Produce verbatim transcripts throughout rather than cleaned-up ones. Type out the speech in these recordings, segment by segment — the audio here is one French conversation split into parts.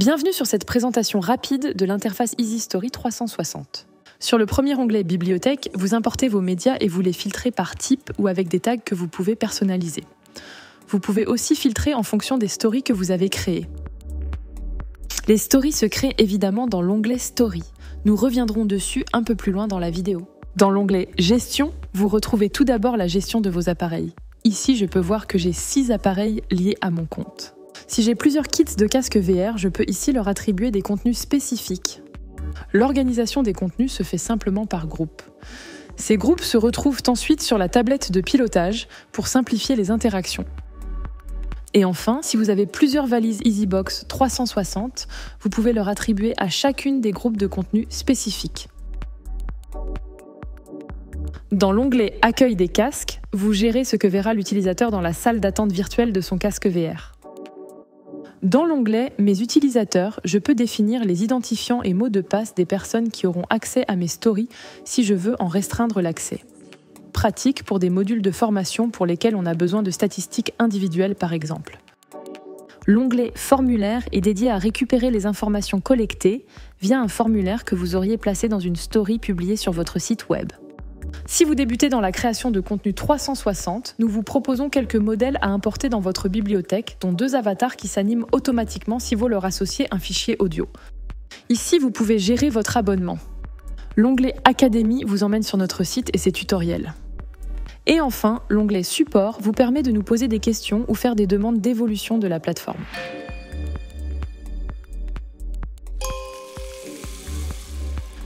Bienvenue sur cette présentation rapide de l'interface EasyStory trois cent soixante. Sur le premier onglet Bibliothèque, vous importez vos médias et vous les filtrez par type ou avec des tags que vous pouvez personnaliser. Vous pouvez aussi filtrer en fonction des stories que vous avez créées. Les stories se créent évidemment dans l'onglet Story. Nous reviendrons dessus un peu plus loin dans la vidéo. Dans l'onglet Gestion, vous retrouvez tout d'abord la gestion de vos appareils. Ici, je peux voir que j'ai six appareils liés à mon compte. Si j'ai plusieurs kits de casques V R, je peux ici leur attribuer des contenus spécifiques. L'organisation des contenus se fait simplement par groupe. Ces groupes se retrouvent ensuite sur la tablette de pilotage pour simplifier les interactions. Et enfin, si vous avez plusieurs valises EasyBox trois cent soixante, vous pouvez leur attribuer à chacune des groupes de contenus spécifiques. Dans l'onglet Accueil des casques, vous gérez ce que verra l'utilisateur dans la salle d'attente virtuelle de son casque V R. Dans l'onglet « Mes utilisateurs », je peux définir les identifiants et mots de passe des personnes qui auront accès à mes stories si je veux en restreindre l'accès. Pratique pour des modules de formation pour lesquels on a besoin de statistiques individuelles par exemple. L'onglet « Formulaire » est dédié à récupérer les informations collectées via un formulaire que vous auriez placé dans une story publiée sur votre site web. Si vous débutez dans la création de contenu trois cent soixante, nous vous proposons quelques modèles à importer dans votre bibliothèque, dont deux avatars qui s'animent automatiquement si vous leur associez un fichier audio. Ici, vous pouvez gérer votre abonnement. L'onglet Académie vous emmène sur notre site et ses tutoriels. Et enfin, l'onglet Support vous permet de nous poser des questions ou faire des demandes d'évolution de la plateforme.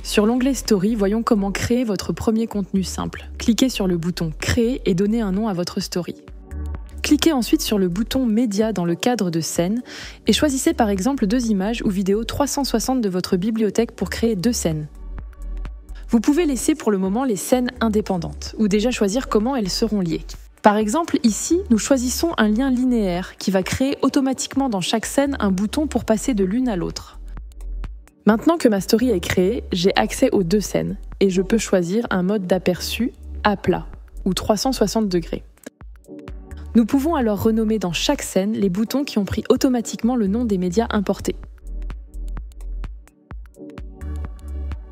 Sur l'onglet Story, voyons comment créer votre premier contenu simple. Cliquez sur le bouton Créer et donnez un nom à votre story. Cliquez ensuite sur le bouton Média dans le cadre de scène et choisissez par exemple deux images ou vidéos trois cent soixante de votre bibliothèque pour créer deux scènes. Vous pouvez laisser pour le moment les scènes indépendantes ou déjà choisir comment elles seront liées. Par exemple, ici, nous choisissons un lien linéaire qui va créer automatiquement dans chaque scène un bouton pour passer de l'une à l'autre. Maintenant que ma story est créée, j'ai accès aux deux scènes et je peux choisir un mode d'aperçu à plat ou trois cent soixante degrés. Nous pouvons alors renommer dans chaque scène les boutons qui ont pris automatiquement le nom des médias importés.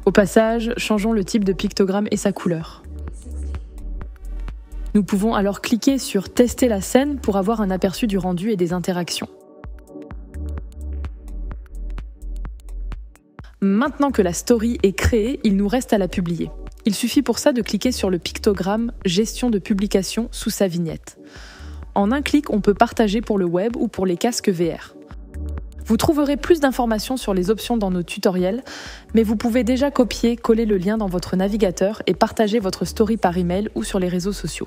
Au passage, changeons le type de pictogramme et sa couleur. Nous pouvons alors cliquer sur « Tester la scène » pour avoir un aperçu du rendu et des interactions. Maintenant que la story est créée, il nous reste à la publier. Il suffit pour ça de cliquer sur le pictogramme « Gestion de publication » sous sa vignette. En un clic, on peut partager pour le web ou pour les casques V R. Vous trouverez plus d'informations sur les options dans nos tutoriels, mais vous pouvez déjà copier, coller le lien dans votre navigateur et partager votre story par email ou sur les réseaux sociaux.